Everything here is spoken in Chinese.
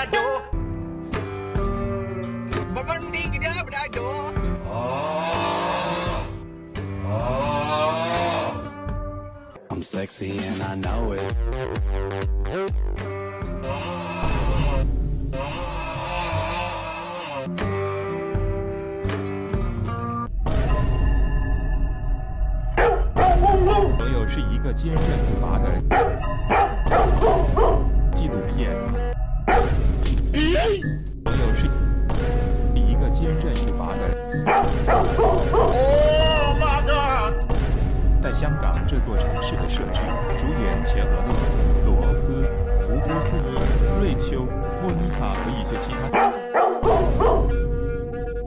I'm sexy and I know it. Leo 是一个精神不拔的纪录片。Leo 是一个精神不拔的。 在香港这座城市的设置，主演钱德勒、罗斯、福波斯尼、瑞秋、莫妮卡和一些其他。